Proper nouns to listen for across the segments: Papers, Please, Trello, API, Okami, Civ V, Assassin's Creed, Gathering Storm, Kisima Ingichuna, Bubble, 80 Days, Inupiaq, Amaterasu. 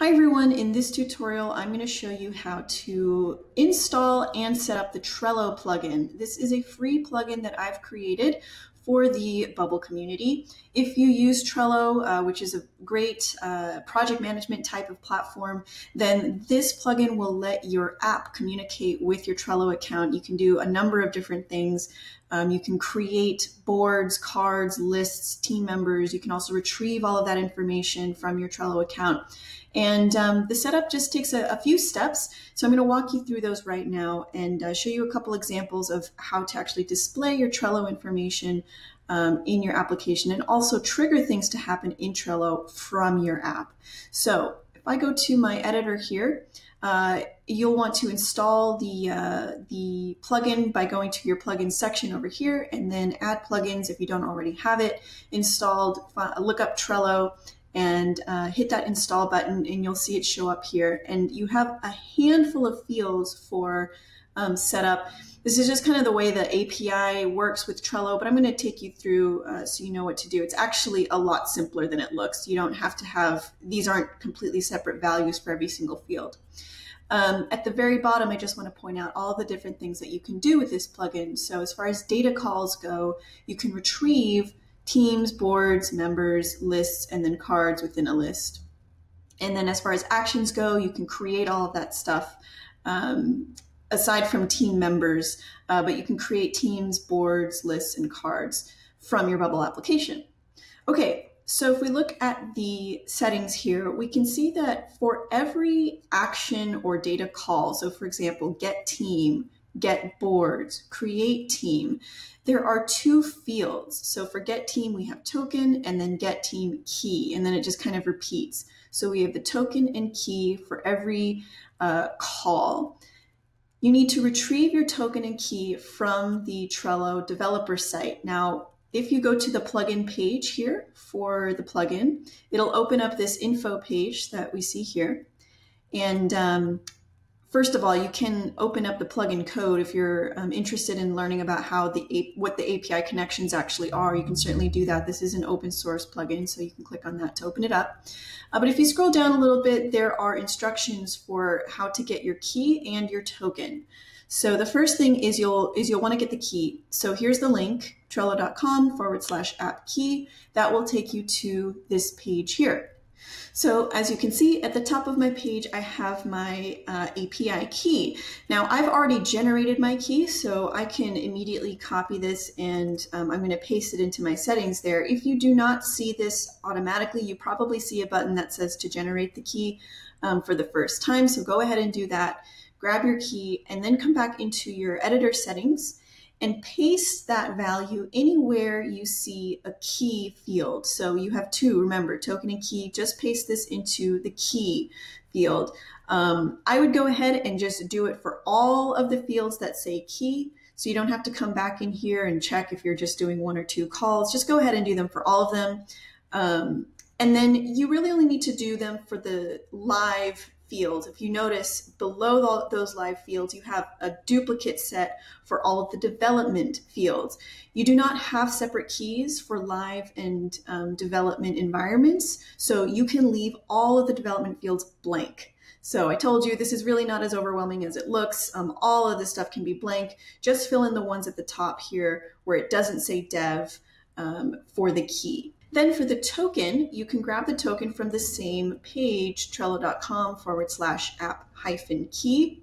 Hi everyone, in this tutorial I'm going to show you how to install and set up the Trello plugin. This is a free plugin that I've created for the Bubble community. If you use Trello, which is a great project management type of platform, then this plugin will let your app communicate with your Trello account. You can do a number of different things. You can create boards, cards, lists, team members. You can also retrieve all of that information from your Trello account. And the setup just takes a few steps. So I'm going to walk you through those right now and show you a couple examples of how to actually display your Trello information in your application and also trigger things to happen in Trello from your app. So if I go to my editor here, you'll want to install the plugin by going to your plugin section over here and then add plugins if you don't already have it installed. Look up Trello and hit that install button and you'll see it show up here. And you have a handful of fields for setup. This is just kind of the way the API works with Trello, but I'm going to take you through so you know what to do. It's actually a lot simpler than it looks. You don't have to have, these aren't completely separate values for every single field. At the very bottom, I just want to point out all the different things that you can do with this plugin. So as far as data calls go, you can retrieve teams, boards, members, lists, and then cards within a list. And then as far as actions go, you can create all of that stuff aside from team members, but you can create teams, boards, lists, and cards from your Bubble application. Okay, so if we look at the settings here, we can see that for every action or data call, so for example, get team, get boards, create team, there are two fields. So for get team, we have token and then get team key, and then it just kind of repeats. So we have the token and key for every call. You need to retrieve your token and key from the Trello developer site. Now, if you go to the plugin page here for the plugin, it'll open up this info page that we see here. And first of all, you can open up the plugin code if you're interested in learning about how what the API connections actually are. You can certainly do that. This is an open source plugin, so you can click on that to open it up. But if you scroll down a little bit, there are instructions for how to get your key and your token. So the first thing is you'll want to get the key. So here's the link, trello.com/app-key. That will take you to this page here. So as you can see at the top of my page, I have my API key. Now I've already generated my key, so I can immediately copy this and I'm going to paste it into my settings there. If you do not see this automatically, you probably see a button that says to generate the key for the first time. So go ahead and do that, grab your key, and then come back into your editor settings and paste that value anywhere you see a key field. So you have two, remember, token and key, just paste this into the key field. I would go ahead and just do it for all of the fields that say key, so you don't have to come back in here and check if you're just doing one or two calls. Just go ahead and do them for all of them. And then you really only need to do them for the live field. If you notice below those live fields, you have a duplicate set for all of the development fields. You do not have separate keys for live and development environments, so you can leave all of the development fields blank. So I told you this is really not as overwhelming as it looks. All of this stuff can be blank. Just fill in the ones at the top here where it doesn't say dev for the key. Then for the token, you can grab the token from the same page, trello.com/app-key.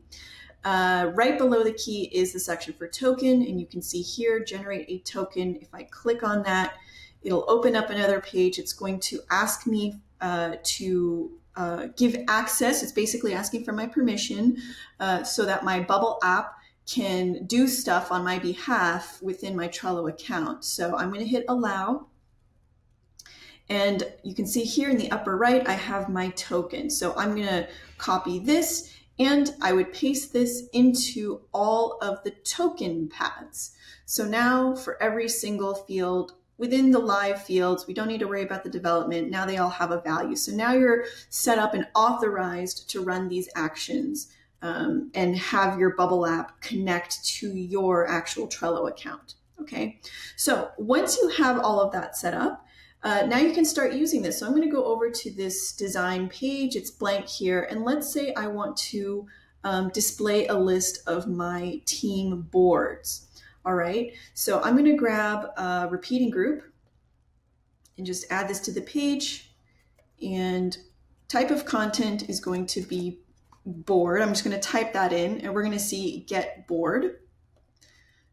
Right below the key is the section for token, and you can see here, generate a token. If I click on that, it'll open up another page. It's going to ask me to give access. It's basically asking for my permission so that my Bubble app can do stuff on my behalf within my Trello account. So I'm going to hit allow. And you can see here in the upper right, I have my token. So I'm going to copy this and I would paste this into all of the token paths. So now for every single field within the live fields, we don't need to worry about the development. Now they all have a value. So now you're set up and authorized to run these actions and have your Bubble app connect to your actual Trello account. Okay, so once you have all of that set up, Now you can start using this. So I'm going to go over to this design page. It's blank here. And let's say I want to display a list of my team boards. All right. So I'm going to grab a repeating group and just add this to the page. And type of content is going to be board. I'm just going to type that in and we're going to see get board.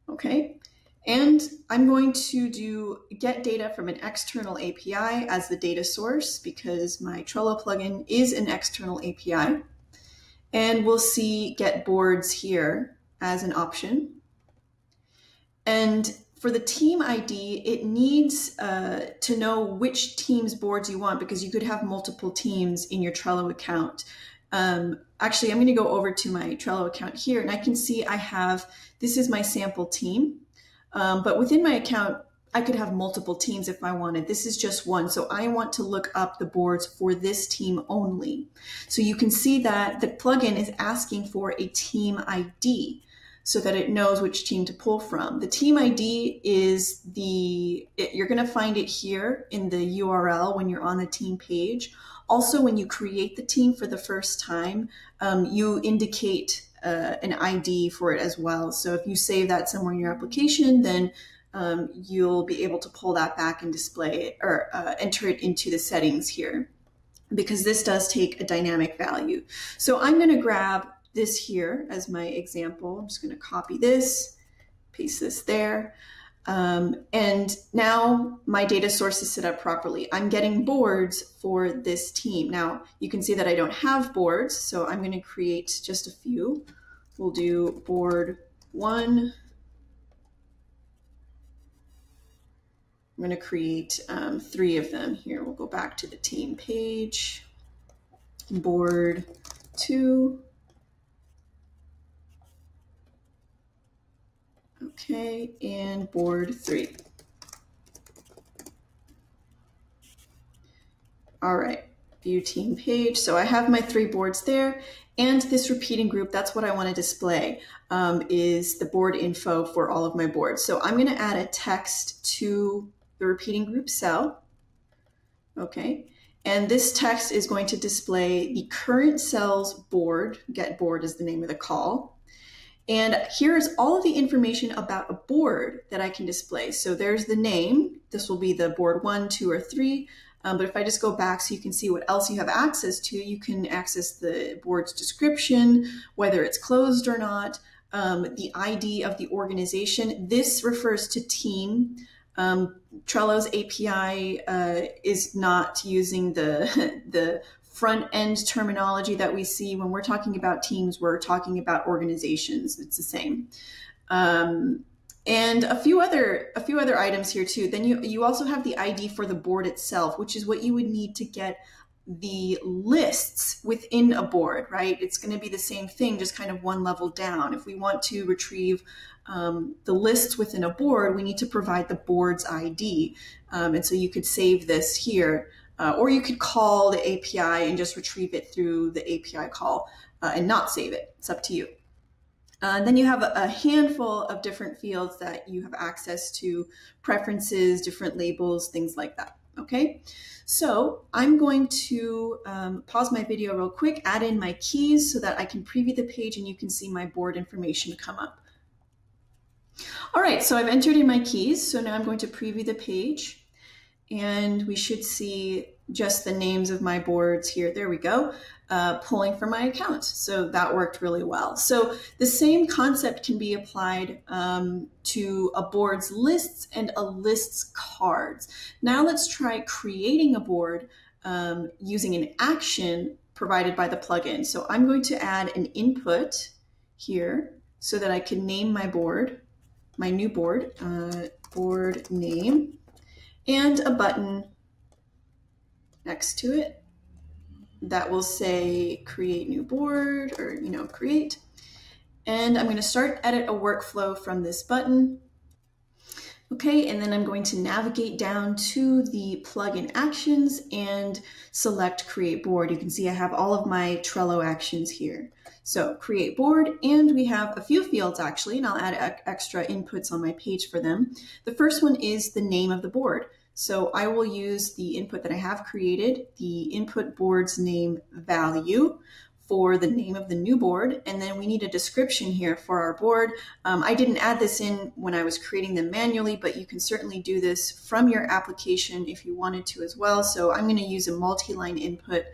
Okay. And I'm going to do get data from an external API as the data source because my Trello plugin is an external API. And we'll see get boards here as an option. And for the team ID, it needs to know which team's boards you want because you could have multiple teams in your Trello account. Actually, I'm going to go over to my Trello account here and I can see I have, this is my sample team. But within my account, I could have multiple teams if I wanted. This is just one. So I want to look up the boards for this team only. So you can see that the plugin is asking for a team ID so that it knows which team to pull from. The team ID is you're going to find it here in the URL when you're on the team page. Also, when you create the team for the first time, you indicate an ID for it as well. So if you save that somewhere in your application, then you'll be able to pull that back and display it or enter it into the settings here, because this does take a dynamic value. So I'm going to grab this here as my example. I'm just going to copy this, paste this there. And now my data source is set up properly. I'm getting boards for this team. Now you can see that I don't have boards, so I'm going to create just a few. We'll do board one. I'm going to create three of them here. We'll go back to the team page. Board two. Okay, and board three. All right, view team page. So I have my three boards there and this repeating group, that's what I want to display is the board info for all of my boards. So I'm going to add a text to the repeating group cell. Okay, and this text is going to display the current cell's board, get board is the name of the call. And here is all of the information about a board that I can display. So there's the name. This will be the board 1, 2, or 3. But if I just go back so you can see what else you have access to, you can access the board's description, whether it's closed or not, the ID of the organization. This refers to team. Trello's API is not using the front end terminology that we see when we're talking about teams, we're talking about organizations. It's the same, and a few other items here too. Then you also have the ID for the board itself, which is what you would need to get the lists within a board. Right? It's going to be the same thing, just kind of one level down. If we want to retrieve the lists within a board, we need to provide the board's ID, and so you could save this here. Or you could call the API and just retrieve it through the API call and not save it. It's up to you. Then you have a handful of different fields that you have access to, preferences, different labels, things like that. Okay, so I'm going to pause my video real quick, add in my keys so that I can preview the page and you can see my board information come up. All right, so I've entered in my keys. So now I'm going to preview the page. And we should see just the names of my boards here. There we go, pulling from my account. So that worked really well. So the same concept can be applied to a board's lists and a list's cards. Now let's try creating a board using an action provided by the plugin. So I'm going to add an input here so that I can name my board, my new board, board name. And a button next to it that will say create new board or, you know, create. And I'm going to start edit a workflow from this button. Okay, and then I'm going to navigate down to the plugin actions and select create board. You can see I have all of my Trello actions here. So create board, and we have a few fields actually, and I'll add extra inputs on my page for them. The first one is the name of the board. So I will use the input that I have created, the input board's name value for the name of the new board. And then we need a description here for our board. I didn't add this in when I was creating them manually, but you can certainly do this from your application if you wanted to as well. So I'm going to use a multi-line input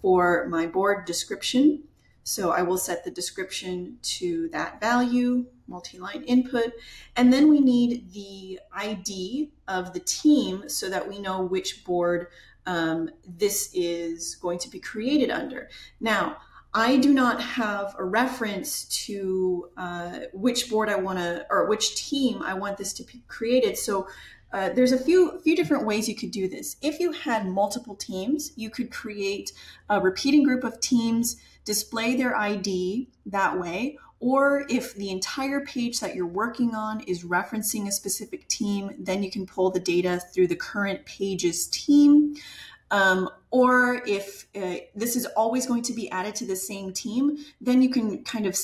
for my board description. So I will set the description to that value, multi-line input, and then we need the ID of the team so that we know which board this is going to be created under. Now, I do not have a reference to which board I want to, or which team I want this to be created. So there's a few different ways you could do this. If you had multiple teams, you could create a repeating group of teams, display their ID that way, or if the entire page that you're working on is referencing a specific team, then you can pull the data through the current page's team. Or if this is always going to be added to the same team, then you can kind of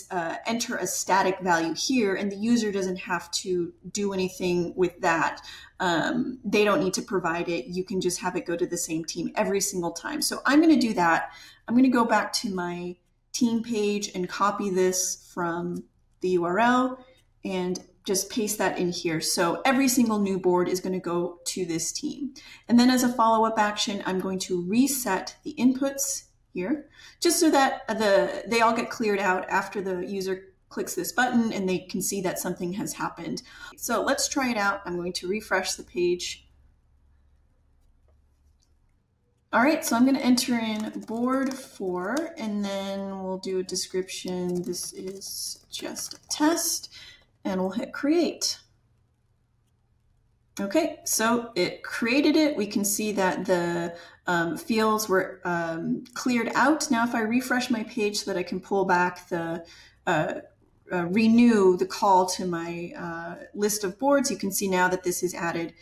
enter a static value here and the user doesn't have to do anything with that. They don't need to provide it. You can just have it go to the same team every single time. So I'm going to do that. I'm going to go back to my team page and copy this from the URL and just paste that in here. So every single new board is going to go to this team. And then as a follow-up action, I'm going to reset the inputs here just so that they all get cleared out after the user clicks this button and they can see that something has happened. So let's try it out. I'm going to refresh the page. All right, so I'm going to enter in board 4 and then we'll do a description. This is just a test. And we'll hit create. Okay, so it created it. We can see that the fields were cleared out. Now if I refresh my page so that I can pull back the renew the call to my list of boards, you can see now that this is added.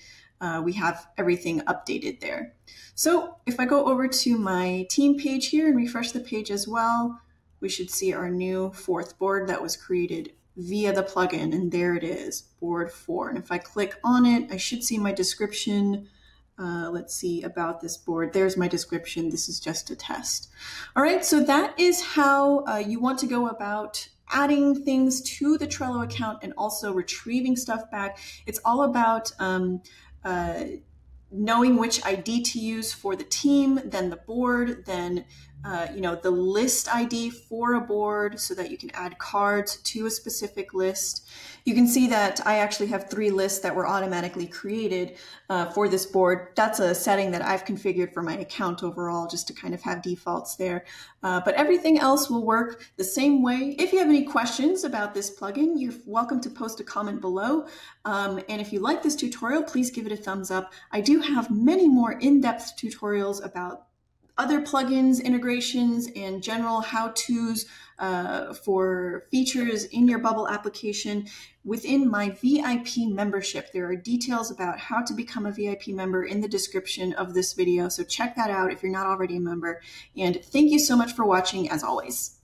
We have everything updated there. So if I go over to my team page here and refresh the page as well, we should see our new 4th board that was created via the plugin, and there it is, board 4. And if I click on it, I should see my description. Let's see about this board. There's my description. This is just a test. All right, so that is how you want to go about adding things to the Trello account and also retrieving stuff back. It's all about knowing which ID to use for the team, then the board, then you know, the list ID for a board so that you can add cards to a specific list. You can see that I actually have 3 lists that were automatically created for this board. That's a setting that I've configured for my account overall just to kind of have defaults there. But everything else will work the same way. If you have any questions about this plugin, you're welcome to post a comment below. And if you like this tutorial, please give it a thumbs up. I do have many more in-depth tutorials about other plugins, integrations, and general how-tos for features in your Bubble application. Within my VIP membership, there are details about how to become a VIP member in the description of this video. So check that out if you're not already a member. And thank you so much for watching, as always.